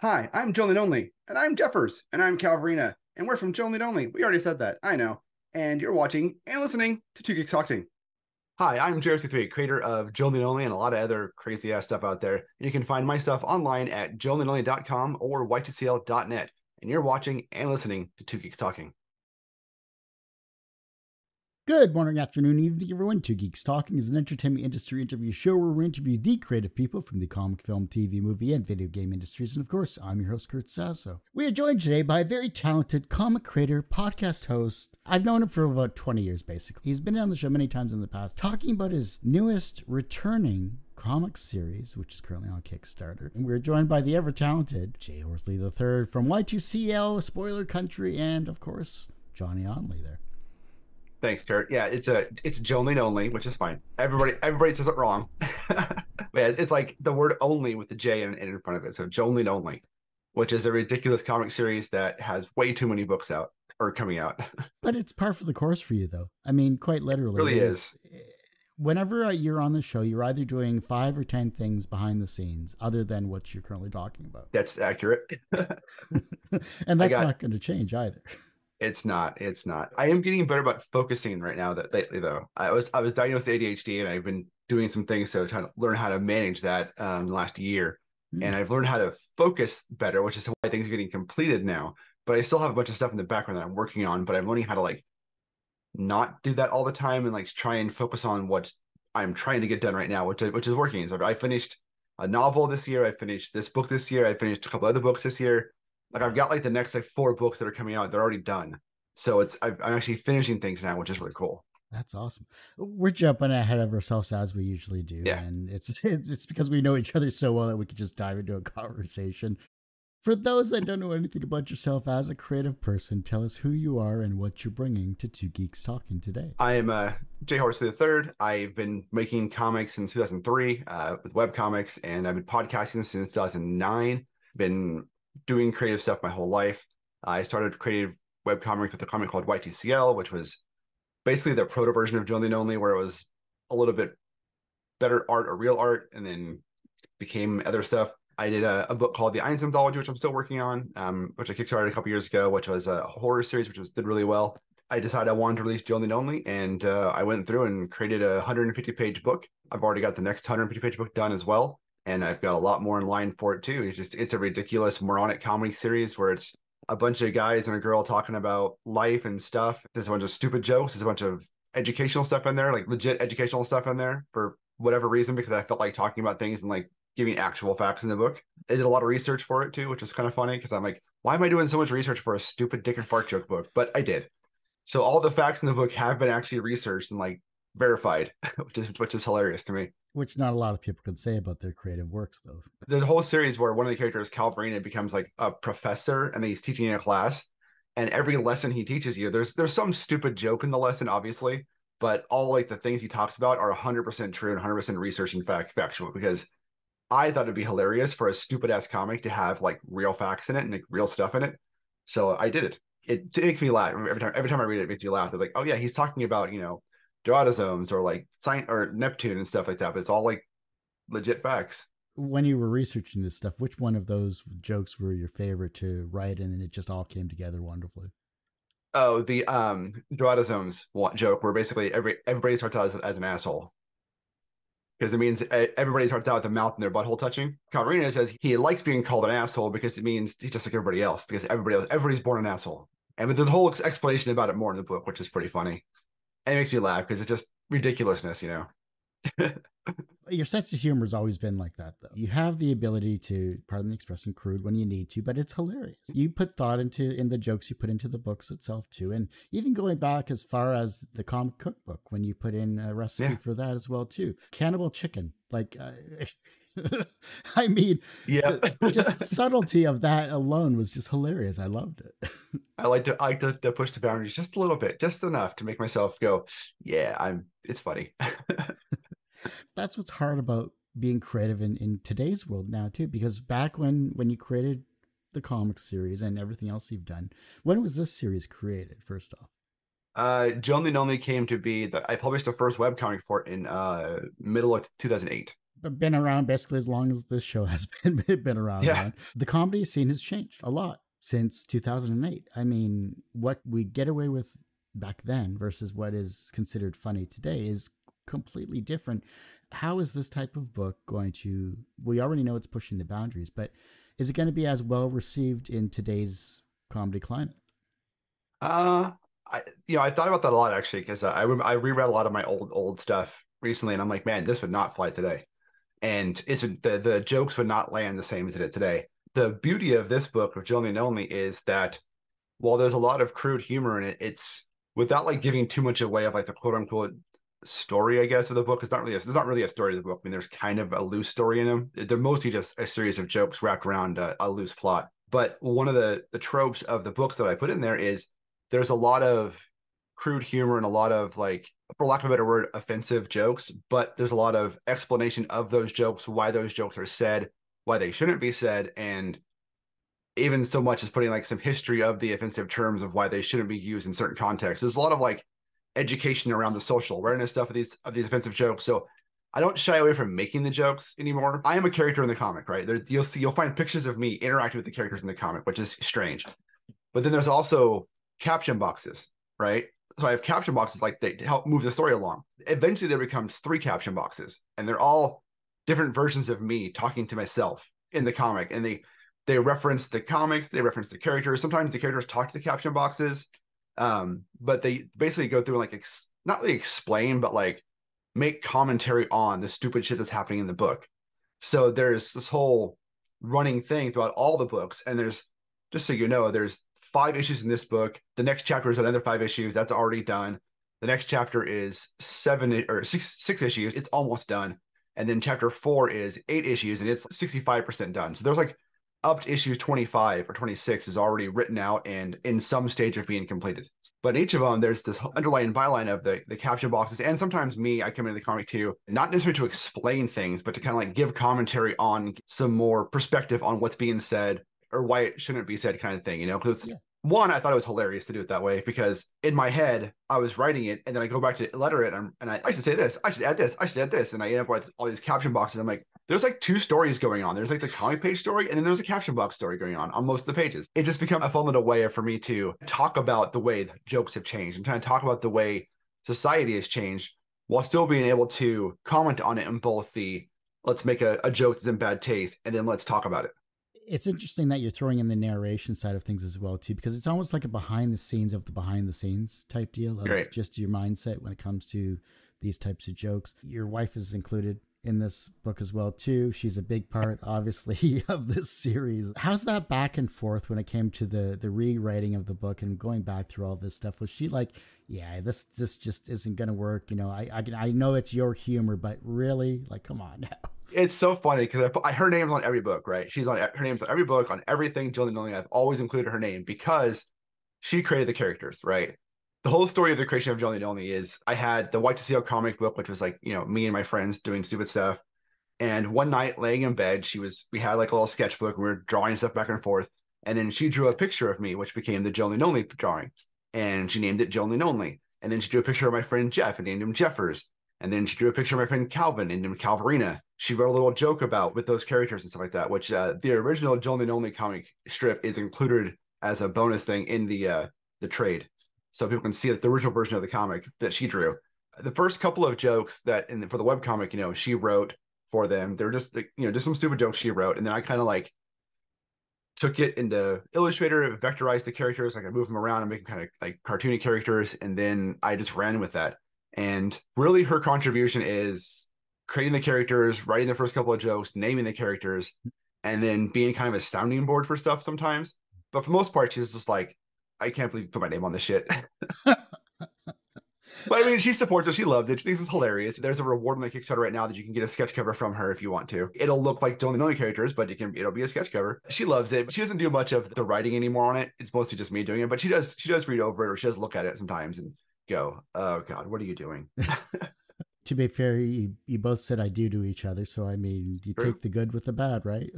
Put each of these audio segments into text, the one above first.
Hi, I'm Jonly Nonly, and I'm Jeffers, and I'm Calverina, and we're from Jonly Nonly. We already said that, I know. And you're watching and listening to Two Geeks Talking. Hi, I'm Jay Horsley III, creator of Jonly Nonly and a lot of other crazy-ass stuff out there. And you can find my stuff online at joelandonly.com or y2cl.net. And you're watching and listening to Two Geeks Talking. Good morning, afternoon, evening, everyone. Two Geeks Talking is an entertainment industry interview show where we interview the creative people from the comic, film, TV, movie, and video game industries. And of course, I'm your host, Kurt Sasso. We are joined today by a very talented comic creator, podcast host. I've known him for about 20 years, basically. He's been on the show many times in the past, talking about his newest returning comic series, which is currently on Kickstarter. And we're joined by the ever-talented Jay Horsley III from Y2CL, Spoiler Country, and of course, Jonly Nonly there. Thanks, Kurt. Yeah, it's Jonly Nonly, which is fine. Everybody says it wrong. But yeah, it's like the word only with the J in front of it. So Jonly Nonly, which is a ridiculous comic series that has way too many books out or coming out. But it's par for the course for you, though. I mean, quite literally. It really is. Whenever you're on the show, you're either doing 5 or 10 things behind the scenes other than what you're currently talking about. That's accurate. And that's not going to change either. It's not. I am getting better about focusing right now lately, though. I was diagnosed with ADHD, and I've been doing some things, so trying to learn how to manage that last year. Mm-hmm. And I've learned how to focus better, which is why things are getting completed now. But I still have a bunch of stuff in the background that I'm working on, but I'm learning how to like not do that all the time and like try and focus on what I'm trying to get done right now, which is working. So I finished a novel this year. I finished this book this year. I finished a couple other books this year. Like I've got like the next like 4 books that are coming out. They're already done. So I'm actually finishing things now, which is really cool. That's awesome. We're jumping ahead of ourselves as we usually do. Yeah. And it's because we know each other so well that we could just dive into a conversation. For those that don't know anything about yourself as a creative person, tell us who you are and what you're bringing to Two Geeks Talking today. I am Jay Horsley III. I've been making comics since 2003 with webcomics, and I've been podcasting since 2009. Been doing creative stuff my whole life. I started creative webcomic with a comic called Y2CL, which was basically the proto version of Jonly Nonly, where it was a little bit better art or real art, and then became other stuff. I did a book called The Ionly Mythology, which I'm still working on, which I kickstarted a couple years ago, which was a horror series, which did really well. I decided I wanted to release Jonly Nonly, and I went through and created a 150-page book. I've already got the next 150-page book done as well. And I've got a lot more in line for it too. It's a ridiculous moronic comedy series where it's a bunch of guys and a girl talking about life and stuff. There's a bunch of stupid jokes. There's a bunch of educational stuff in there, like legit educational stuff in there for whatever reason, because I felt like talking about things and like giving actual facts in the book. I did a lot of research for it too, which was kind of funny because I'm like, why am I doing so much research for a stupid dick and fart joke book? But I did. So all the facts in the book have been actually researched and like verified, which is hilarious to me. Which not a lot of people can say about their creative works, though. There's a whole series where one of the characters, Calverina, becomes like a professor, and he's teaching in a class. And every lesson he teaches you, there's some stupid joke in the lesson, obviously, but all like the things he talks about are 100% true and 100% research and factual. Because I thought it'd be hilarious for a stupid ass comic to have like real facts in it and like real stuff in it. So I did it. It makes me laugh every time I read it. It makes me laugh. They're like, oh yeah, he's talking about, you know, autosomes or like sign or Neptune and stuff like that, but it's all like legit facts. When you were researching this stuff, which one of those jokes were your favorite to write, and then it just all came together wonderfully? Oh, the autosomes joke, where basically everybody starts out as an asshole, because it means everybody starts out with the mouth and their butthole touching. Calverina says he likes being called an asshole because it means he's just like everybody else, because everybody's born an asshole. And but there's a whole explanation about it more in the book, which is pretty funny. It makes me laugh because it's just ridiculousness, you know. Your sense of humor has always been like that, though. You have the ability to, pardon the expression, crude when you need to, but it's hilarious. You put thought in the jokes you put into the books itself too, and even going back as far as the comic cookbook when you put in a recipe for that as well too. Cannibal chicken, like. I mean, yeah, just the subtlety of that alone was just hilarious. I loved it. I like to push the boundaries just a little bit, just enough to make myself go, yeah, it's funny. That's what's hard about being creative in today's world now too, because back when you created the comic series and everything else you've done, when was this series created, first off? Jonly Nonly came to be I published the first webcomic for it in middle of 2008. been around basically as long as this show has been around. Yeah. The comedy scene has changed a lot since 2008. I mean, what we get away with back then versus what is considered funny today is completely different. How is this type of book going to, we already know it's pushing the boundaries, but is it going to be as well received in today's comedy climate? I thought about that a lot, actually, because I reread a lot of my old stuff recently, and I'm like, man, this would not fly today. And it's the jokes would not land the same as it did today. The beauty of this book of Jonly Nonly is that while there's a lot of crude humor in it, it's without like giving too much away of like the quote unquote story, I guess, of the book. It's not really a story of the book. I mean, there's kind of a loose story in them. They're mostly just a series of jokes wrapped around a loose plot. But one of the tropes of the books that I put in there is there's a lot of crude humor and a lot of, like, for lack of a better word, offensive jokes, but there's a lot of explanation of those jokes, why those jokes are said, why they shouldn't be said, and even so much as putting, like, some history of the offensive terms of why they shouldn't be used in certain contexts. There's a lot of, like, education around the social awareness stuff of these offensive jokes. So I don't shy away from making the jokes anymore. I am a character in the comic, right? There, you'll find pictures of me interacting with the characters in the comic, which is strange. But then there's also caption boxes, right? So I have caption boxes like they help move the story along. Eventually there becomes 3 caption boxes, and they're all different versions of me talking to myself in the comic. And they reference the comics, they reference the characters. Sometimes the characters talk to the caption boxes, but they basically go through and like not really explain, but like make commentary on the stupid shit that's happening in the book. So there's this whole running thing throughout all the books. And there's, just so you know, there's 5 issues in this book. The next chapter is another 5 issues. That's already done. The next chapter is 6 issues. It's almost done. And then chapter 4 is 8 issues, and it's 65% done. So there's like up to issue 25 or 26 is already written out and in some stage of being completed. But in each of them, there's this underlying byline of the caption boxes. And sometimes me, I come into the comic too, not necessarily to explain things, but to kind of like give commentary on some more perspective on what's being said or why it shouldn't be said kind of thing, you know? Because one, I thought it was hilarious to do it that way because in my head, I was writing it and then I go back to letter it and I should say this, I should add this, I should add this. And I end up with all these caption boxes. I'm like, there's like 2 stories going on. There's like the comic page story and then there's a caption box story going on most of the pages. It just became a fun little way for me to talk about the way the jokes have changed and trying to talk about the way society has changed while still being able to comment on it in both the let's make a joke that's in bad taste and then let's talk about it. It's interesting that you're throwing in the narration side of things as well, too, because it's almost like a behind the scenes of the behind the scenes type deal of right. Just your mindset when it comes to these types of jokes. Your wife is included in this book as well, too. She's a big part, obviously, of this series. How's that back and forth when it came to the rewriting of the book and going back through all this stuff? Was she like, yeah, this just isn't going to work. You know, I know it's your humor, but really, like, come on now. It's so funny because I put her name's on every book, right? Her name's on every book, on everything. Jonly Nonly, I've always included her name because she created the characters, right? The whole story of the creation of Jonly Nonly is I had the Y2CL comic book, which was like, you know, me and my friends doing stupid stuff. And one night laying in bed, we had like a little sketchbook and we were drawing stuff back and forth. And then she drew a picture of me, which became the Jonly Nonly drawing. And she named it Jonly Nonly. And then she drew a picture of my friend Jeff and named him Jeffers. And then she drew a picture of my friend Calvin and named Calvarina. She wrote a little joke about with those characters and stuff like that, which the original Jonly Nonly comic strip is included as a bonus thing in the trade. So people can see the original version of the comic that she drew. The first couple of jokes that for the webcomic, you know, she wrote for them. They're just, you know, just some stupid jokes she wrote. And then I kind of like took it into Illustrator, vectorized the characters. I could move them around and make them kind of like cartoony characters. And then I just ran with that. And really her contribution is creating the characters, writing the first couple of jokes, naming the characters, and then being kind of a sounding board for stuff sometimes. But for the most part, she's just like, I can't believe you put my name on this shit. But I mean, she supports it. She loves it. She thinks it's hilarious. There's a reward on the Kickstarter right now that you can get a sketch cover from her if you want to. It'll look like Jonly Nonly characters, but it'll be a sketch cover. She loves it. She doesn't do much of the writing anymore on it. It's mostly just me doing it, but she does read over it or she does look at it sometimes and go, oh God, what are you doing? To be fair, you both said I do to each other. So, I mean, you take the good with the bad, right?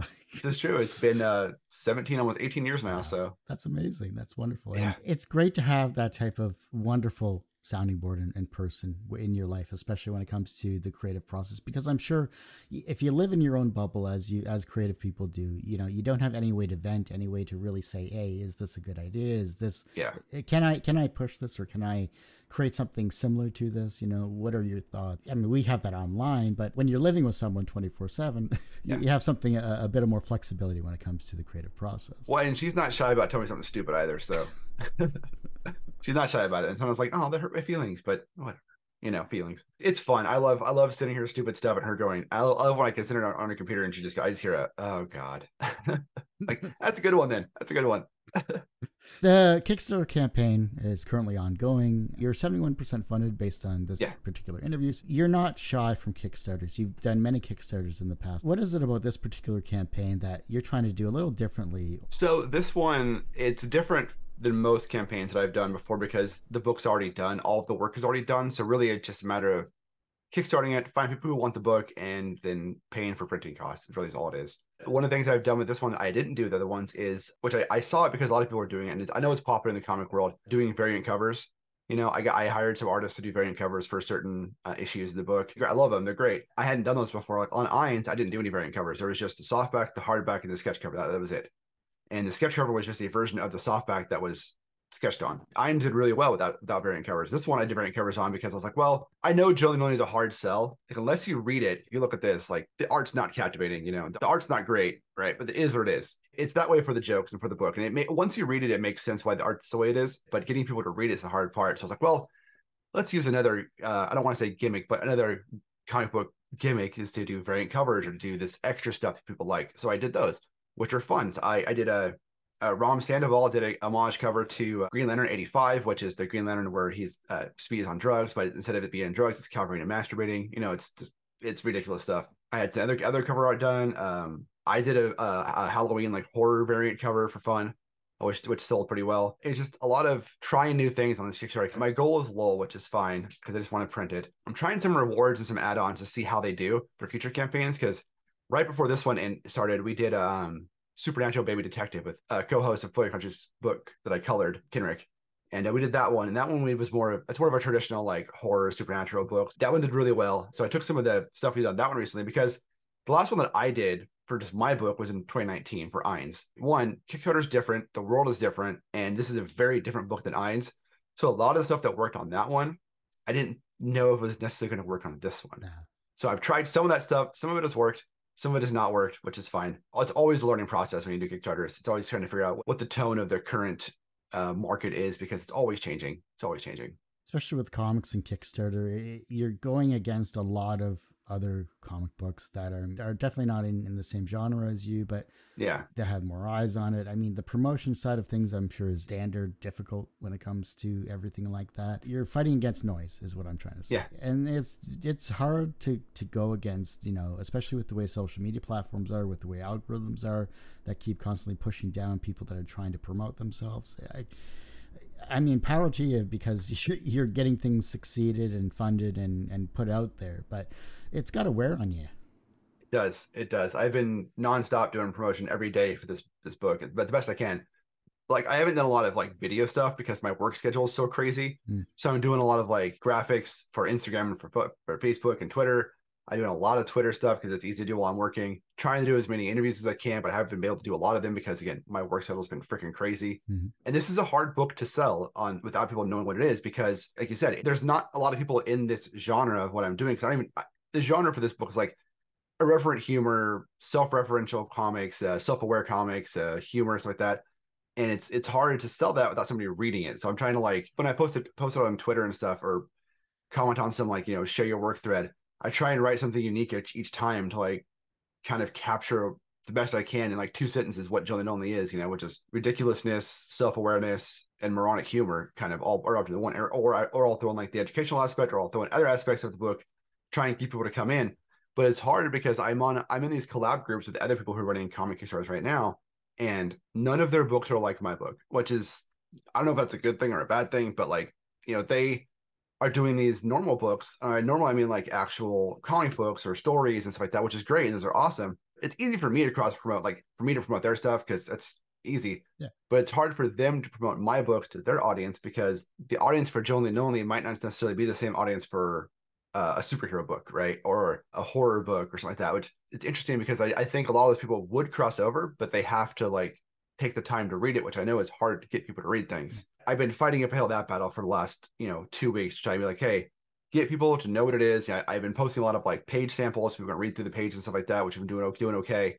That's true. It's been 17, almost 18 years now. Wow. So that's amazing. That's wonderful. Yeah. And it's great to have that type of wonderful sounding board and person in your life, especially when it comes to the creative process, because I'm sure if you live in your own bubble, as creative people do, you know, you don't have any way to vent, any way to really say, hey, is this a good idea? Is this, can I push this, or can I create something similar to this? You know, what are your thoughts? I mean, we have that online, but when you're living with someone 24/7, you have something, a bit of more flexibility when it comes to the creative process. Well, and she's not shy about telling me something stupid either. So she's not shy about it. And someone's like, oh, that hurt my feelings, but whatever, you know, feelings. It's fun. I love sitting here, stupid stuff, and her going, I love when I can sit on her computer and she just, I just hear a, oh God, like, that's a good one then. That's a good one. The Kickstarter campaign is currently ongoing. You're 71% funded based on this particular interview. You're not shy from Kickstarters. You've done many Kickstarters in the past. What is it about this particular campaign that you're trying to do a little differently? So this one, it's different than most campaigns that I've done before, because the book's already done. All of the work is already done. So really it's just a matter of kickstarting it, find people who want the book, and then paying for printing costs. It's really all it is. One of the things I've done with this one that I didn't do with the other ones is, which I saw it because a lot of people are doing it, and I know it's popular in the comic world, doing variant covers. You know, I hired some artists to do variant covers for certain issues of the book. I love them. They're great. I hadn't done those before. Like on Ainz, I didn't do any variant covers. There was just the softback, the hardback, and the sketch cover. That was it. And the sketch cover was just a version of the softback that was sketched on. Ainz did really well without variant covers. This one I did variant covers on because I was like, well, I know Jonly Nonly is a hard sell. Like, unless you read it, you look at this, like the art's not captivating, you know, the art's not great, right? But it is what it is. It's that way for the jokes and for the book. And once you read it, it makes sense why the art's the way it is, but getting people to read it is the hard part. So I was like, well, let's use another, I don't want to say gimmick, but another comic book gimmick is to do variant covers or to do this extra stuff that people like. So I did those, which are fun. So I did Rahm Sandoval did a homage cover to Green Lantern 85, which is the Green Lantern where he's Speed is on drugs, but instead of it being drugs, it's Calvary and masturbating. You know, it's just, it's ridiculous stuff. I had some other cover art done. I did a Halloween like horror variant cover for fun, which sold pretty well. It's just a lot of trying new things on this Kickstarter. My goal is low, which is fine because I just want to print it. I'm trying some rewards and some add-ons to see how they do for future campaigns, because right before this one started, we did Supernatural Baby Detective with a co-host of Spoiler Country's book that I colored, Kenrick. And we did that one. And that one was it's more of a traditional like horror supernatural books. That one did really well. So I took some of the stuff we did on that one recently, because the last one that I did for just my book was in 2019 for Ainz. One, Kickstarter's different. The world is different. And this is a very different book than Ainz. So a lot of the stuff that worked on that one, I didn't know if it was necessarily going to work on this one. Yeah. So I've tried some of that stuff. Some of it has worked. Some of it has not worked, which is fine. It's always a learning process when you do Kickstarters. It's always trying to figure out what the tone of the current market is, because it's always changing. It's always changing. Especially with comics and Kickstarter, you're going against a lot of other comic books that are definitely not in the same genre as you, but they have more eyes on it. I mean, the promotion side of things, I'm sure, is standard difficult when it comes to everything like that. You're fighting against noise is what I'm trying to say. Yeah. And it's hard to go against, you know, especially with the way social media platforms are, with the way algorithms are that keep constantly pushing down people that are trying to promote themselves. I mean, power to you, because you're getting things succeeded and funded and put out there, but it's got to wear on you. It does. It does. I've been nonstop doing promotion every day for this book, but the best I can. Like, I haven't done a lot of like video stuff because my work schedule is so crazy. So I'm doing a lot of like graphics for Instagram and for Facebook and Twitter. I do a lot of Twitter stuff because it's easy to do while I'm working. Trying to do as many interviews as I can, but I haven't been able to do a lot of them because, again, my work schedule has been freaking crazy. And this is a hard book to sell on without people knowing what it is, because, like you said, there's not a lot of people in this genre of what I'm doing. Because the genre for this book is like irreverent humor, self-referential comics, self-aware comics, humor, stuff like that. And it's hard to sell that without somebody reading it. So I'm trying to, like, when I post it on Twitter and stuff, or comment on some, like, you know, share your work thread, I try and write something unique each time to like kind of capture the best I can in like two sentences what Jonly Nonly is, you know, which is ridiculousness, self-awareness, and moronic humor, kind of all up to the one, or I'll throw in like the educational aspect, or I'll throw in other aspects of the book, trying to keep people to come in. But it's hard because I'm in these collab groups with other people who are running comic Kickstarters right now, and none of their books are like my book, which is, I don't know if that's a good thing or a bad thing, but like, you know, they are doing these normal books. Normal, I mean like actual comic books or stories and stuff like that, which is great. And those are awesome. It's easy for me to cross promote, like for me to promote their stuff, because that's easy. Yeah. But it's hard for them to promote my book to their audience, because the audience for Jonly Nonly might not necessarily be the same audience for a superhero book, right? Or a horror book or something like that, which it's interesting because I think a lot of those people would cross over, but they have to like take the time to read it, which I know is hard to get people to read things. I've been fighting uphill that battle for the last, 2 weeks to try to be like, hey, get people to know what it is. Yeah, I've been posting a lot of like page samples. People can read through the page and stuff like that, which I've been doing okay.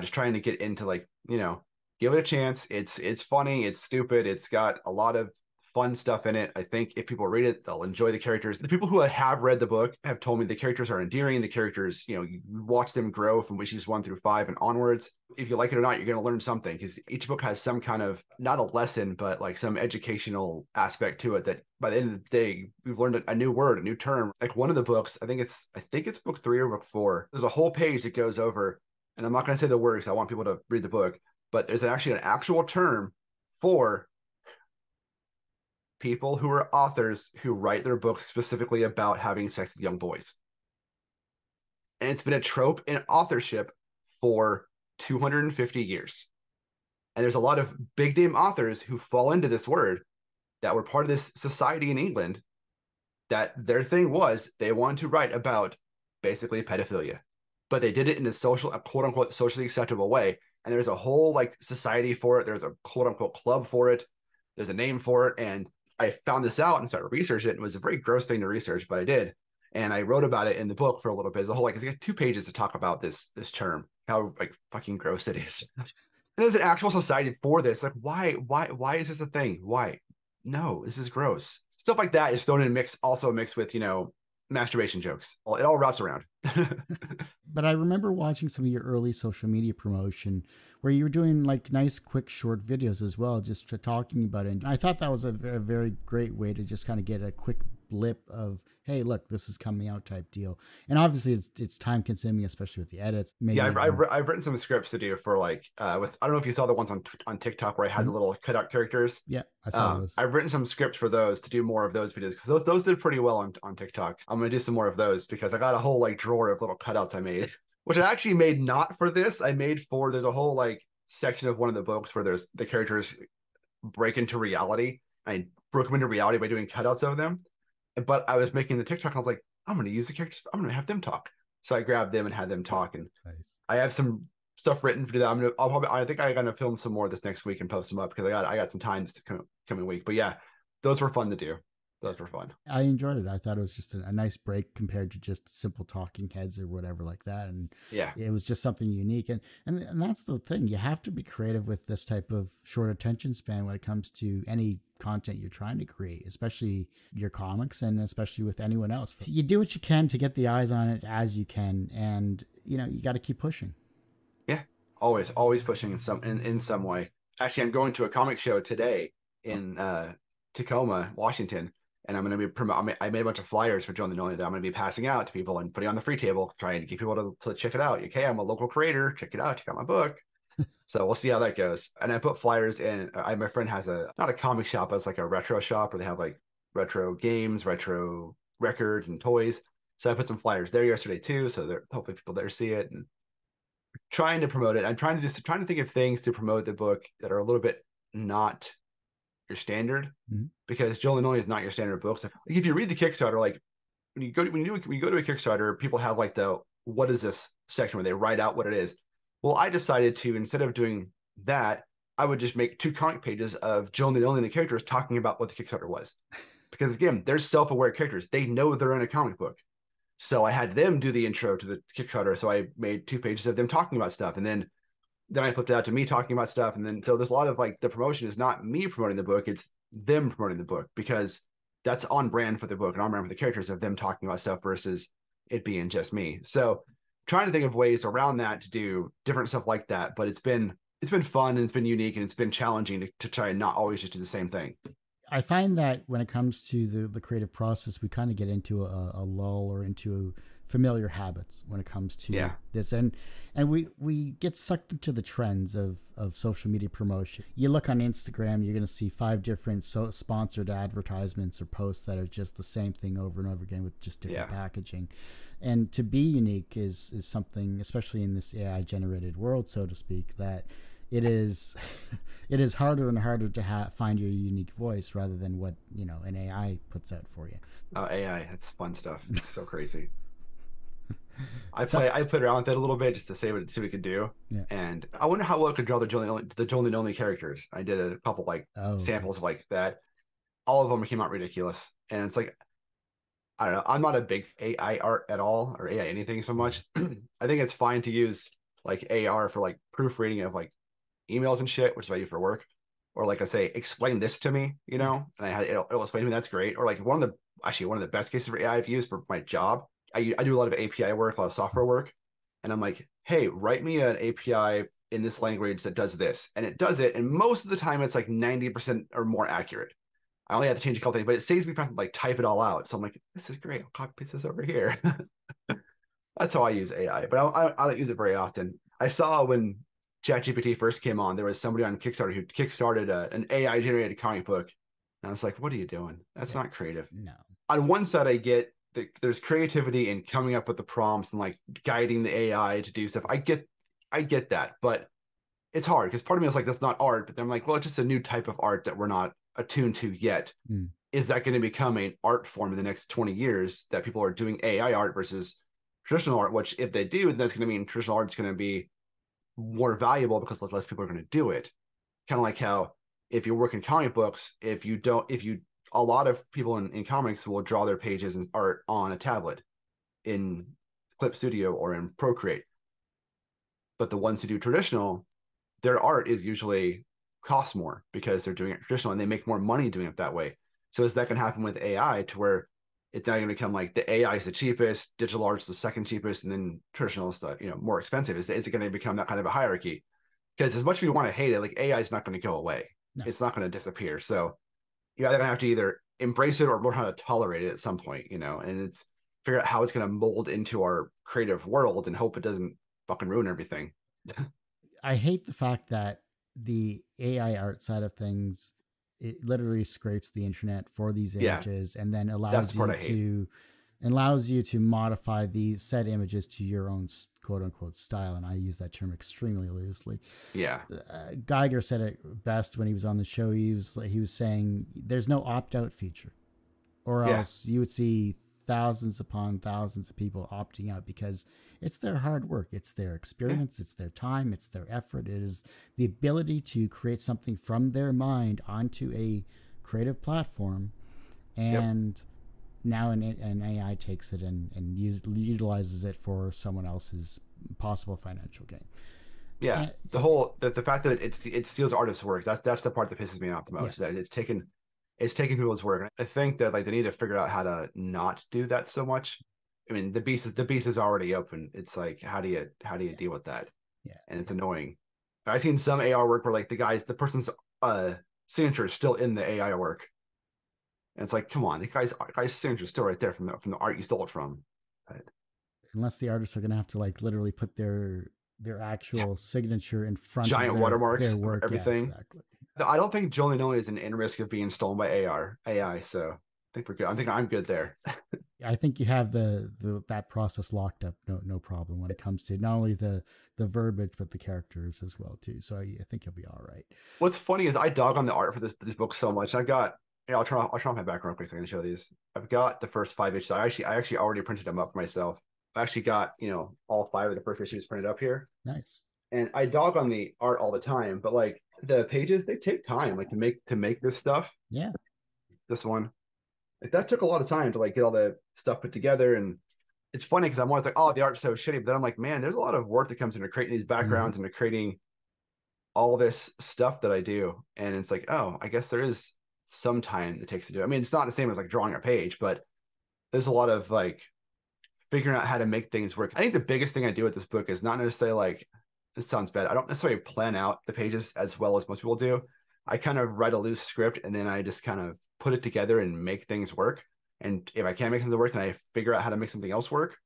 Just trying to get into like, give it a chance. It's funny. It's stupid. It's got a lot of fun stuff in it. I think if people read it, they'll enjoy the characters. The people who have read the book have told me the characters are endearing. The characters, you watch them grow from issues 1 through 5 and onwards. If you like it or not, you're going to learn something, because each book has some kind of, not a lesson, but like some educational aspect to it that by the end of the day, we've learned a new word, a new term. Like one of the books, I think it's book 3 or book 4. There's a whole page that goes over, and I'm not going to say the words. I want people to read the book, but there's actually an actual term for people who are authors who write their books specifically about having sex with young boys. And it's been a trope in authorship for 250 years. And there's a lot of big name authors who fall into this word that were part of this society in England, that their thing was they wanted to write about basically pedophilia, but they did it in a social, quote unquote, socially acceptable way. And there's a whole like society for it. There's a quote unquote club for it. There's a name for it. And I found this out and started researching it. It was a very gross thing to research, but I did. And I wrote about it in the book for a little bit. There's a whole, like, I got 2 pages to talk about this term, how like fucking gross it is. There's an actual society for this. Like, why is this a thing? Why? No, this is gross. Stuff like that is thrown in mixed with, masturbation jokes. It all wraps around. But I remember watching some of your early social media promotion where you were doing like nice, quick, short videos as well, just talking about it. And I thought that was a very great way to just kind of get a quick blip of, hey, look, this is coming out type deal. And obviously it's time consuming, especially with the edits. Maybe I've written some scripts to do for like, I don't know if you saw the ones on TikTok where I had the little cutout characters. Yeah, I saw those. I've written some scripts for those to do more of those videos, because those did pretty well on TikTok. I'm going to do some more of those, because I got a whole like drawer of little cutouts I made, which I actually made not for this. I made for, there's a whole like section of one of the books where there's the characters break into reality. I broke them into reality by doing cutouts of them. But I was making the TikTok and I was like, I'm going to use the characters. I'm going to have them talk. So I grabbed them and had them talk. And nice. I have some stuff written for that. I think I'm going to film some more this next week and post them up, because I got some time this coming week. But yeah, those were fun to do. Those were fun. I enjoyed it. I thought it was just a nice break compared to just simple talking heads or whatever like that. And yeah, it was just something unique. And that's the thing. You have to be creative with this type of short attention span when it comes to any content you're trying to create, especially your comics and especially with anyone else. You do what you can to get the eyes on it as you can. And, you got to keep pushing. Yeah. Always pushing in some way. Actually, I'm going to a comic show today in Tacoma, Washington. And I'm going to be promoting, I made a bunch of flyers for Jonly Nonly that I'm going to be passing out to people and putting on the free table, trying to get people to check it out. Okay, I'm a local creator. Check it out. Check out my book. So we'll see how that goes. And I put flyers in. My friend has not a comic shop, but it's like a retro shop where they have like retro games, retro records and toys. So I put some flyers there yesterday too. So hopefully people there see it and trying to promote it. I'm trying to think of things to promote the book that are a little bit not your standard, because Jonly Nonly is not your standard book. So, like, if you read the Kickstarter, like when you go to a Kickstarter, people have like the what is this section where they write out what it is. Well, I decided to, instead of doing that, I would just make 2 comic pages of Jonly Nonly and the characters talking about what the Kickstarter was, because again, they're self-aware characters. They know they're in a comic book. So I had them do the intro to the Kickstarter. So I made 2 pages of them talking about stuff, and then I flipped it out to me talking about stuff. And then, so there's a lot of like, the promotion is not me promoting the book, it's them promoting the book, because that's on brand for the book and on brand for the characters of them talking about stuff versus it being just me. So trying to think of ways around that to do different stuff like that. But it's been fun, and it's been unique, and it's been challenging to try and not always just do the same thing. I find that when it comes to the creative process, we kind of get into a lull or into familiar habits when it comes to this. And we get sucked into the trends of social media promotion. You look on Instagram, you're going to see 5 different sponsored advertisements or posts that are just the same thing over and over again with just different packaging. And to be unique is something, especially in this AI generated world, so to speak, that it is harder and harder to find your unique voice rather than what, you know, an AI puts out for you. Oh, AI, that's fun stuff. It's so crazy. I played around with it a little bit just to see what we could do. Yeah. And I wonder how well it could draw the JONLY NONLY characters. I did a couple samples like that. All of them came out ridiculous. And it's like, I don't know. I'm not a big AI art at all, or AI anything so much. I think it's fine to use like AR for like proofreading of like emails and shit, which is what I do for work. Or like I say, explain this to me, you know, and it'll explain to me. That's great. Or like one of the best cases for AI I've used for my job. I do a lot of API work, a lot of software work. And I'm like, hey, write me an API in this language that does this. And it does it. And most of the time it's like 90% or more accurate. I only had to change a couple things, but it saves me from like type it all out. So I'm like, this is great. I'll copy this over here. That's how I use AI, but I don't use it very often. I saw when ChatGPT first came on, there was somebody on Kickstarter who kickstarted an AI generated comic book. And I was like, what are you doing? That's not creative. No. On one side, I get there's creativity in coming up with the prompts and like guiding the AI to do stuff. I get that, but it's hard because part of me is like, that's not art. But then I'm like, well, it's just a new type of art that we're not attuned to yet. Mm. Is that going to become an art form in the next 20 years that people are doing AI art versus traditional art? Which if they do, then that's going to mean traditional art is going to be more valuable because less people are going to do it. Kind of like how if you work in comic books, a lot of people in comics will draw their pages and art on a tablet in Clip Studio or in Procreate. But the ones who do traditional, their art is usually costs more because they're doing it traditional and they make more money doing it that way. So is that going to happen with AI to where it's not going to become like the AI is the cheapest, digital art's the second cheapest, and then traditional stuff, you know, more expensive? Is it going to become that kind of a hierarchy? Because as much as we want to hate it, like AI is not going to go away. No. It's not going to disappear. So you're either gonna have to either embrace it or learn how to tolerate it at some point, you know, and it's figure out how it's gonna mold into our creative world and hope it doesn't fucking ruin everything. I hate the fact that the AI art side of things, it literally scrapes the internet for these images and then allows you to modify these set images to your own quote unquote style. And I use that term extremely loosely. Yeah. Geiger said it best when he was on the show. He was saying there's no opt-out feature or else you would see thousands upon thousands of people opting out because it's their hard work. It's their experience. It's their time. It's their effort. It is the ability to create something from their mind onto a creative platform. And now an AI takes it and utilizes it for someone else's possible financial gain. Yeah, the fact that it steals artists' work, that's the part that pisses me off the most. That it's taken people's work. I think that like they need to figure out how to not do that so much. I mean, the beast is already open. It's like how do you deal with that? Yeah, and it's annoying. I've seen some AR work where like the person's signature is still in the AI work. And it's like, come on, the guy's signature is still right there from the art you stole it from. But unless the artists are going to have to like literally put their actual signature in front of watermarks, their work. Everything. Yeah, exactly. I don't think JONLY NONLY is in risk of being stolen by AI. So I think we're good. I think I'm good there. I think you have that process locked up. No problem when it comes to not only the verbiage, but the characters as well too. So I think you'll be all right. What's funny is I dog on the art for this book so much. I'll turn off my background quick so I can show these. I've got the first 5 issues. I actually already printed them up for myself. I actually got, you know, all 5 of the first issues printed up here. Nice. And I dog on the art all the time, but like the pages, they take time, like to make this stuff. Yeah. This one, like that took a lot of time to like get all the stuff put together. And it's funny because I'm always like, oh, the art's so shitty. But then I'm like, man, there's a lot of work that comes into creating these backgrounds and creating all this stuff that I do. And it's like, oh, I guess there is some time it takes to do it. I mean, it's not the same as like drawing a page, but there's a lot of like figuring out how to make things work. I think the biggest thing I do with this book is not necessarily like, this sounds bad, I don't necessarily plan out the pages as well as most people do. I kind of write a loose script and then I just kind of put it together and make things work. And if I can't make something work, then I figure out how to make something else work.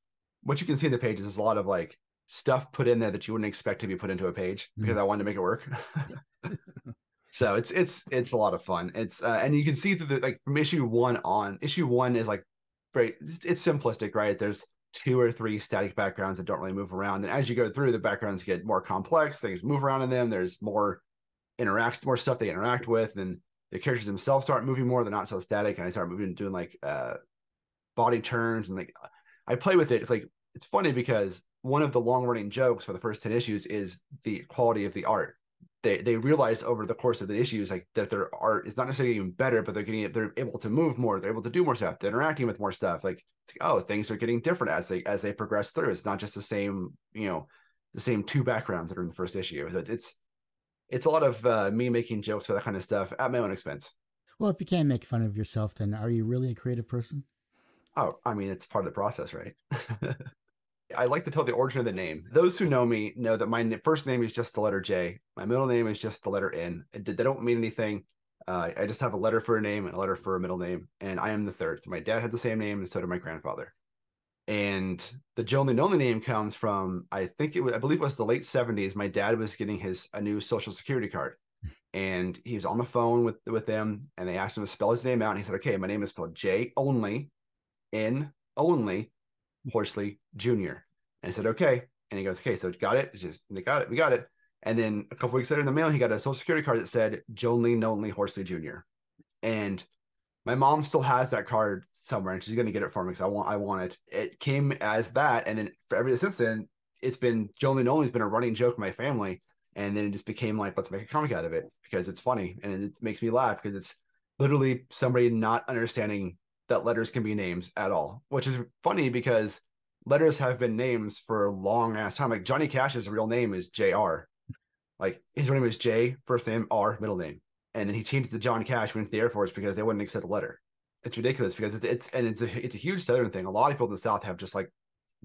What you can see in the pages is a lot of like stuff put in there that you wouldn't expect to be put into a page because I wanted to make it work. So it's a lot of fun. It's and you can see that like from issue 1 on, issue 1 is like very, it's simplistic, right? There's two or three static backgrounds that don't really move around. And as you go through, the backgrounds get more complex, things move around in them. There's more stuff they interact with, and the characters themselves start moving more. They're not so static, and I start moving, doing like body turns, and like I play with it. It's like, it's funny because one of the long running jokes for the first 10 issues is the quality of the art. They realize over the course of the issues, like, that their art is not necessarily getting better, but they're able to move more, they're able to do more stuff, they're interacting with more stuff. Like, it's like, oh, things are getting different as they progress through. It's not just the same, the same two backgrounds that are in the first issue. So it's a lot of me making jokes for that kind of stuff at my own expense. Well, if you can't make fun of yourself, then are you really a creative person? Oh, I mean, it's part of the process, right? I like to tell the origin of the name. Those who know me know that my first name is just the letter J. My middle name is just the letter N. They don't mean anything. I just have a letter for a name and a letter for a middle name. And I am the third. So my dad had the same name, and so did my grandfather. And the Jonly Nonly name comes from, I believe it was the late 70s. My dad was getting a new social security card. And he was on the phone with them. And they asked him to spell his name out. And he said, okay, my name is spelled J-Only, N-Only. Horsley Jr. And I said, okay. And he goes, okay, so got it. It's just, they got it. We got it. And then a couple weeks later in the mail, he got a social security card that said Jonly Nonly Horsley Jr. And my mom still has that card somewhere, and she's going to get it for me because I want it. It came as that. And then since then, it's been Jonly Nonly has been a running joke in my family. And then it just became like, let's make a comic out of it because it's funny. And it makes me laugh because it's literally somebody not understanding that letters can be names at all, which is funny because letters have been names for a long ass time. Like Johnny Cash's real name is J.R. Like his real name is J, first name, R, middle name. And then he changed to John Cash, went to the Air Force because they wouldn't accept a letter. It's ridiculous because it's a huge Southern thing. A lot of people in the South have just like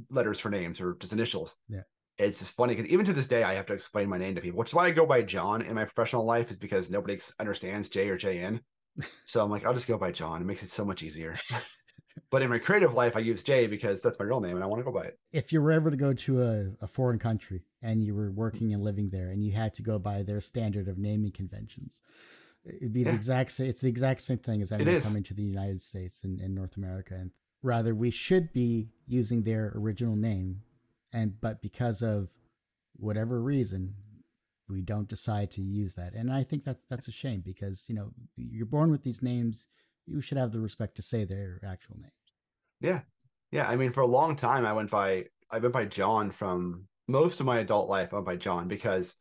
letters for names or just initials. Yeah. It's just funny because even to this day, I have to explain my name to people, which is why I go by John in my professional life is because nobody understands J or JN. So I'm like, I'll just go by John. It makes it so much easier. But in my creative life, I use Jay because that's my real name and I want to go by it. If you were ever to go to a foreign country and you were working and living there and you had to go by their standard of naming conventions, it'd be the exact same. It's the exact same thing as anyone coming to the United States and North America. And rather, we should be using their original name. But because of whatever reason, we don't decide to use that. And I think that's a shame because, you're born with these names. You should have the respect to say their actual names. Yeah. Yeah. I mean, for a long time, I went by John from most of my adult life. I went by John because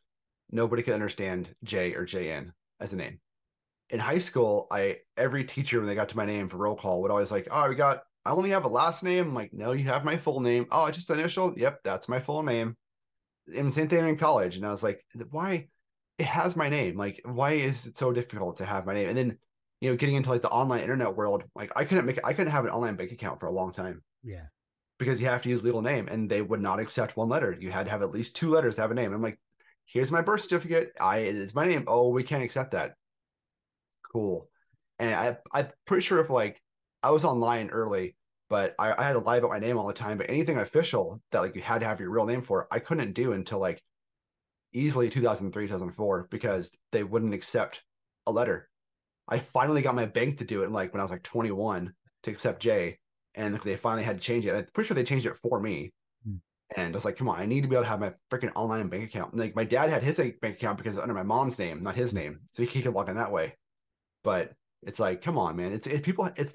nobody could understand J or JN as a name. In high school, every teacher, when they got to my name for roll call, would always like, oh, I only have a last name. I'm like, no, you have my full name. Oh, it's just an initial. Yep. That's my full name. And same thing in college. And I was like, why? It has my name. Like, why is it so difficult to have my name? And then, getting into like the online internet world, like I couldn't have an online bank account for a long time. Yeah. Because you have to use legal name and they would not accept one letter. You had to have at least two letters to have a name. And I'm like, here's my birth certificate. It's my name. Oh, we can't accept that. Cool. And I'm pretty sure if like I was online early, but I had to lie about my name all the time. But anything official that like you had to have your real name for, I couldn't do until like easily 2003, 2004, because they wouldn't accept a letter. I finally got my bank to do it like when I was like 21 to accept J, and they finally had to change it. I'm pretty sure they changed it for me. And I was like, come on, I need to be able to have my freaking online bank account. And like my dad had his bank account because it's under my mom's name, not his name. So he could log in that way. But it's like, come on, man. It's a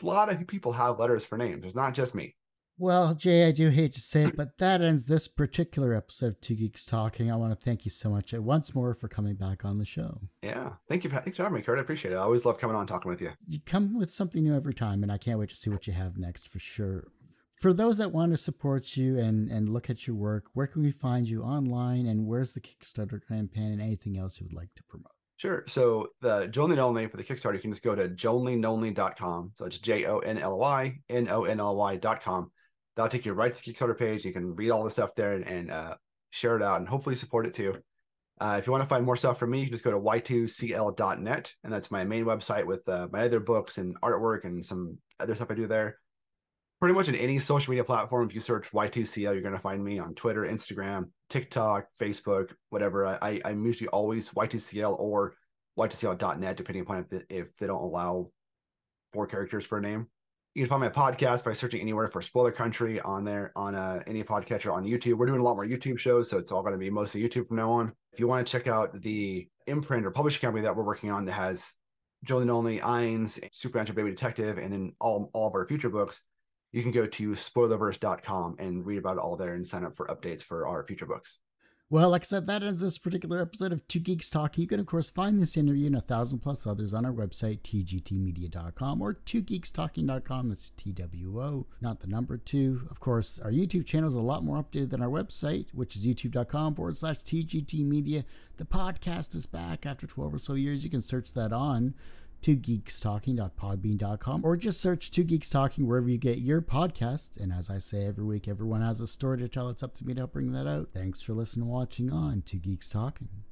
lot of people have letters for names. It's not just me. Well, Jay, I do hate to say it, but that ends this particular episode of Two Geeks Talking. I want to thank you so much once more for coming back on the show. Yeah. Thanks for having me, Kurt. I appreciate it. I always love coming on and talking with you. You come with something new every time, and I can't wait to see what you have next for sure. For those that want to support you and look at your work, where can we find you online, and where's the Kickstarter campaign and anything else you would like to promote? Sure. So the Jonly Nonly for the Kickstarter, you can just go to joelandonly.com. So it's JONLYNONLY.com. That'll take you right to the Kickstarter page. You can read all the stuff there and share it out and hopefully support it too. If you want to find more stuff from me, you can just go to y2cl.net. And that's my main website with my other books and artwork and some other stuff I do there. Pretty much in any social media platform, if you search Y2CL, you're going to find me on Twitter, Instagram, TikTok, Facebook, whatever. I'm usually always Y2CL or Y2CL.net, depending upon if they don't allow 4 characters for a name. You can find my podcast by searching anywhere for Spoiler Country on there, on any podcatcher, on YouTube. We're doing a lot more YouTube shows, so it's all going to be mostly YouTube from now on. If you want to check out the imprint or publishing company that we're working on that has JONLY NONLY, Ainz, Supernatural Baby Detective, and then all of our future books, you can go to Spoilerverse.com and read about it all there and sign up for updates for our future books. Well, like I said, that is this particular episode of Two Geeks Talking. You can, of course, find this interview and 1,000+ others on our website, tgtmedia.com or twogeekstalking.com. That's TWO, not the number 2. Of course, our YouTube channel is a lot more updated than our website, which is youtube.com/tgtmedia. The podcast is back after 12 or so years. You can search that on twogeekstalking.podbean.com or just search Two Geeks Talking wherever you get your podcasts. And as I say every week, everyone has a story to tell. It's up to me to help bring that out. Thanks for listening and watching on Two Geeks Talking.